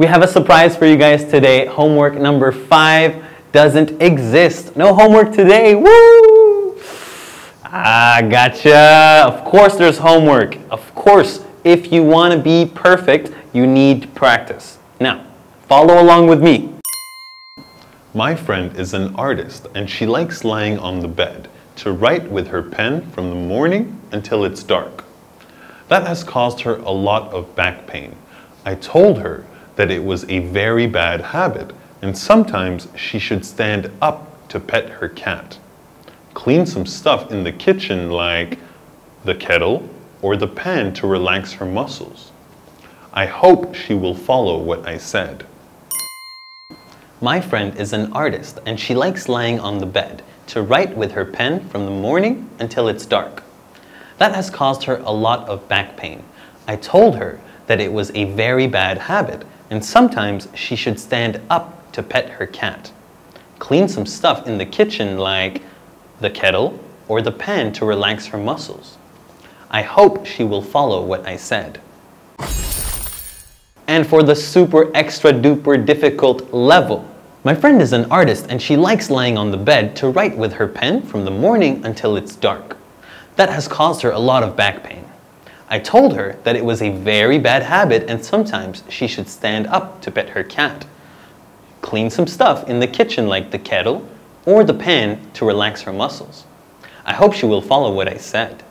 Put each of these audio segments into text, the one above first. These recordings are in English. We have a surprise for you guys today. Homework number 5 doesn't exist. No homework today. Woo! Ah, gotcha. Of course there's homework. Of course, if you want to be perfect, you need practice. Now, follow along with me. My friend is an artist and she likes lying on the bed to write with her pen from the morning until it's dark. That has caused her a lot of back pain. I told her that it was a very bad habit and sometimes she should stand up to pet her cat. Clean some stuff in the kitchen like the kettle or the pan to relax her muscles. I hope she will follow what I said. My friend is an artist and she likes lying on the bed to write with her pen from the morning until it's dark. That has caused her a lot of back pain. I told her that it was a very bad habit and sometimes she should stand up to pet her cat. Clean some stuff in the kitchen like the kettle or the pan to relax her muscles. I hope she will follow what I said. And for the super extra duper difficult level, my friend is an artist and she likes lying on the bed to write with her pen from the morning until it's dark. That has caused her a lot of back pain. I told her that it was a very bad habit and sometimes she should stand up to pet her cat. Clean some stuff in the kitchen like the kettle or the pan to relax her muscles. I hope she will follow what I said.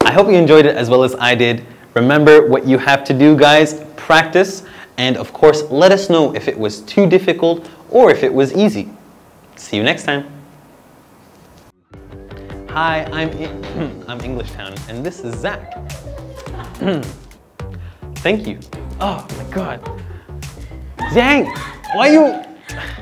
I hope you enjoyed it as well as I did. Remember what you have to do, guys. Practice, and of course, let us know if it was too difficult or if it was easy. See you next time. Hi, I'm English Town, and this is Zach. Thank you. Oh my God, Zang, why you?